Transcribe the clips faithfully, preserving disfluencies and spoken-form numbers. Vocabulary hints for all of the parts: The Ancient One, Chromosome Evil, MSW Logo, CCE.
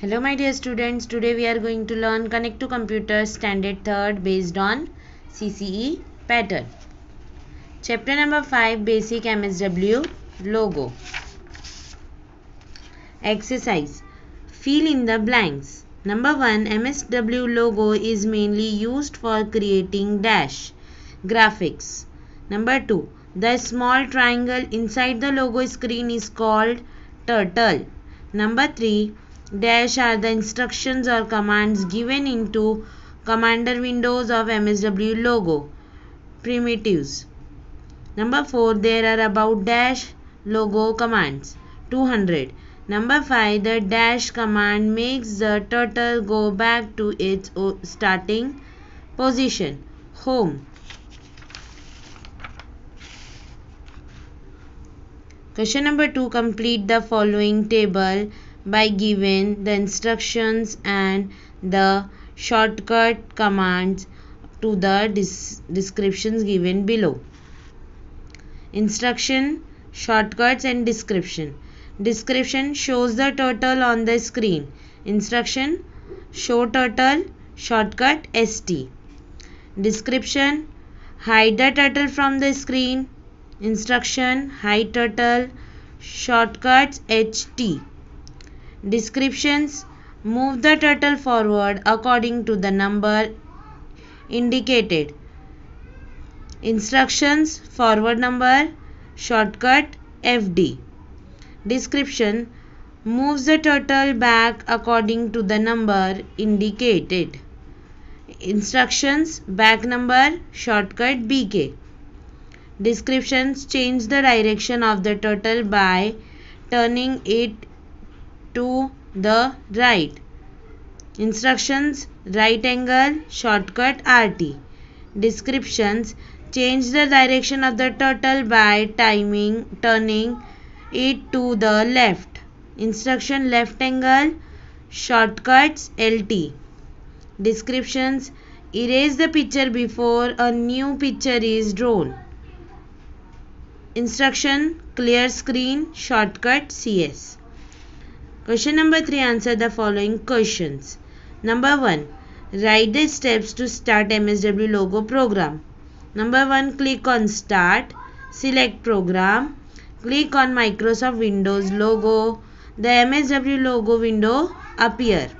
Hello my dear students, today we are going to learn Connect to Computer Standard third based on C C E pattern. Chapter number five, Basic M S W Logo. Exercise. Fill in the blanks. Number one, M S W logo is mainly used for creating dash graphics. Number two, the small triangle inside the logo screen is called turtle. Number three, dash are the instructions or commands given into commander windows of M S W logo primitives. Number four, there are about dash logo commands two hundred. Number five, the dash command makes the turtle go back to its starting position, home. Question number two, complete the following table by giving the instructions and the shortcut commands to the descriptions given below. Instruction, shortcuts and description. Description shows the turtle on the screen. Instruction, show turtle, shortcut S T. Description, hide the turtle from the screen. Instruction, hide turtle, shortcuts H T. Descriptions, move the turtle forward according to the number indicated. Instructions, forward number, shortcut F D. Description, moves the turtle back according to the number indicated. Instructions, back number, shortcut B K. Descriptions, change the direction of the turtle by turning it to the right. Instructions, right angle, shortcut R T. Descriptions, change the direction of the turtle by timing, turning it to the left. Instruction, left angle, shortcuts L T. Descriptions, erase the picture before a new picture is drawn. Instruction, clear screen, shortcut C S. Question number three, answer the following questions. Number one, write the steps to start M S W logo program. Number one, click on Start, select Program, click on Microsoft Windows logo. The M S W logo window appear.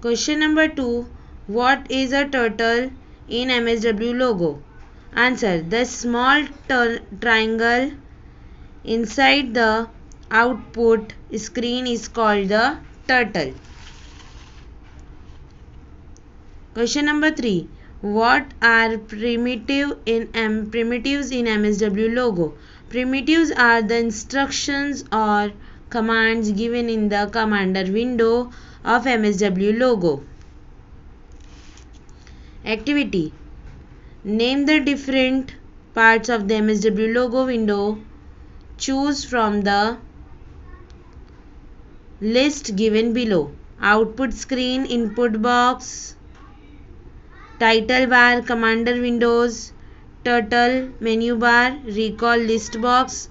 Question number two, what is a turtle in M S W logo? Answer, the small triangle inside the output screen is called the turtle. Question number three, what are primitive in M primitives in M S W logo? Primitives are the instructions or commands given in the commander window of M S W logo. Activity, name the different parts of the M S W logo window. Choose from the list given below. Output screen, input box, title bar, commander windows, turtle, menu bar, recall list box,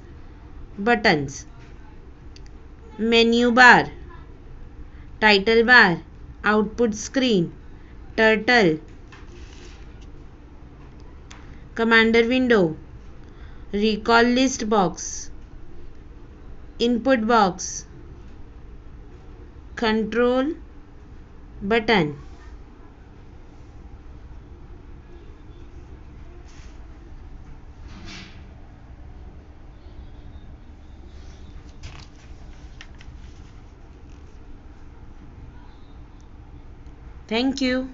buttons, menu bar, title bar, output screen, turtle, commander window, recall list box, input box, control button. Thank you.